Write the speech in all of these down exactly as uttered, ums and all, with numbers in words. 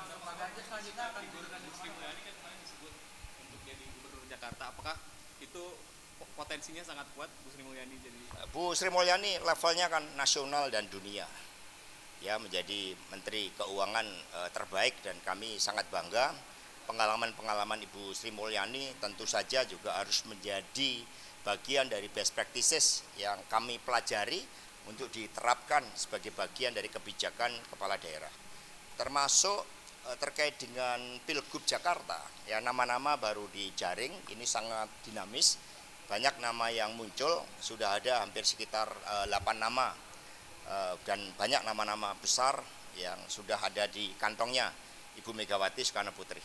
Pak, Pak Ganjar selanjutnya akan digunakan Sri Mulyani kan kemarin disebut untuk jadi gubernur Jakarta. Apakah itu potensinya sangat kuat Bu Sri Mulyani jadi? Bu Sri Mulyani levelnya kan nasional dan dunia. Ya, menjadi Menteri Keuangan e, terbaik dan kami sangat bangga. Pengalaman-pengalaman Ibu Sri Mulyani tentu saja juga harus menjadi bagian dari best practices yang kami pelajari untuk diterapkan sebagai bagian dari kebijakan kepala daerah. Termasuk e, terkait dengan Pilgub Jakarta. Ya, nama-nama baru dijaring, ini sangat dinamis. Banyak nama yang muncul, sudah ada hampir sekitar e, delapan nama. Dan banyak nama-nama besar yang sudah ada di kantongnya Ibu Megawati Soekarnoputri.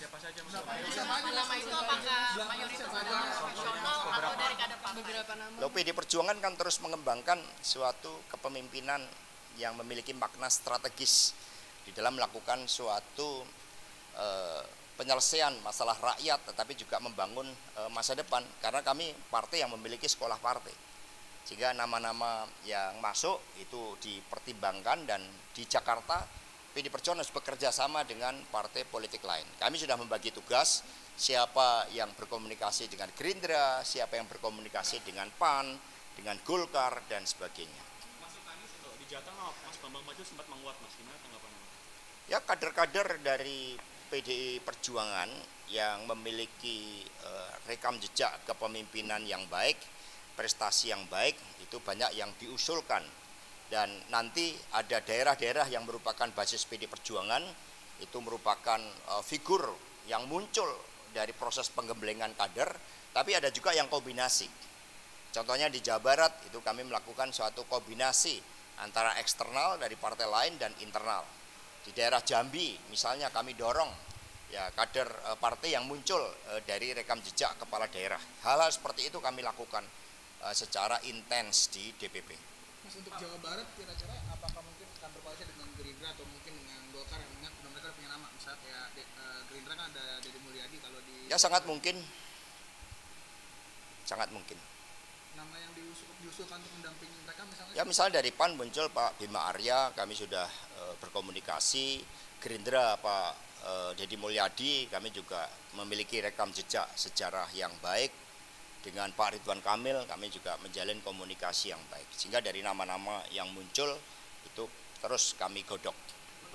Siapa saja? Nama itu apakah mayoritas adalah profesional atau dari kader partai? P D I Perjuangan kan terus mengembangkan suatu kepemimpinan yang memiliki makna strategis di dalam melakukan suatu eh, penyelesaian masalah rakyat, tetapi juga membangun eh, masa depan. Karena kami partai yang memiliki sekolah partai. Sehingga nama-nama yang masuk itu dipertimbangkan dan di Jakarta P D I Perjuangan harus bekerja sama dengan partai politik lain. Kami sudah membagi tugas siapa yang berkomunikasi dengan Gerindra, siapa yang berkomunikasi dengan P A N, dengan Golkar dan sebagainya. Mas Anies di Jateng, Mas Bambang Pacul sempat menguat, Mas, gimana tanggapannya? Ya, kader-kader dari P D I Perjuangan yang memiliki eh, rekam jejak kepemimpinan yang baik, prestasi yang baik itu banyak yang diusulkan dan nanti ada daerah-daerah yang merupakan basis P D I Perjuangan itu merupakan uh, figur yang muncul dari proses penggembelengan kader, tapi ada juga yang kombinasi. Contohnya di Jawa Barat itu kami melakukan suatu kombinasi antara eksternal dari partai lain dan internal. Di daerah Jambi misalnya kami dorong ya kader uh, partai yang muncul uh, dari rekam jejak kepala daerah. Hal-hal seperti itu kami lakukan secara intens di D P P. Mas, untuk Jawa Barat kira-kira apakah mungkin akan berkoalisi dengan Gerindra atau mungkin dengan Golkar yang ingat mereka punya nama, misalnya ya, de, uh, Gerindra kan ada Dedi Mulyadi kalau di. Ya sangat mungkin, sangat mungkin. Nama yang diusul, diusulkan untuk mendampingi mereka misalnya? Ya misalnya dari P A N muncul Pak Bima Arya, kami sudah uh, berkomunikasi. Gerindra Pak uh, Dedi Mulyadi, kami juga memiliki rekam jejak sejarah yang baik. Dengan Pak Ridwan Kamil kami juga menjalin komunikasi yang baik, sehingga dari nama-nama yang muncul itu terus kami godok.